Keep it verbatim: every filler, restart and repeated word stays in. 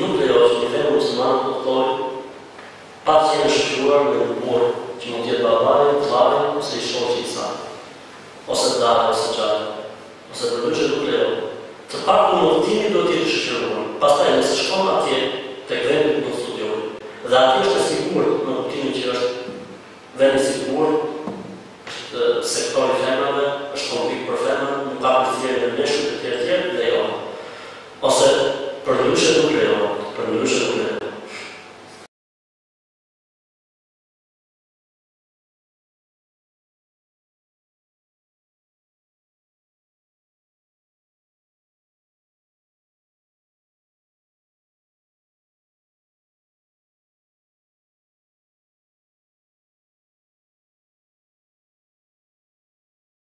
nu creează nivelul maximum total, pacientul își trebuie de umor, ci nu te bavare, clare, să-i șoții țară. O să dare, o să ceară, o să produce lucrul. Să fac un ultimit de o tine și și urmă. Asta e să școală atie, te vrem în studiul. Dar atunci ești sigur, în ultimit ce ești vrem sigur, sektori femrave, është konflikt për femrën, nuk ka përfirë në meshën të tjerë tjerë dhe jonë. Ose, për nërëshe nuk rejonë, për nërëshe nuk rejonë.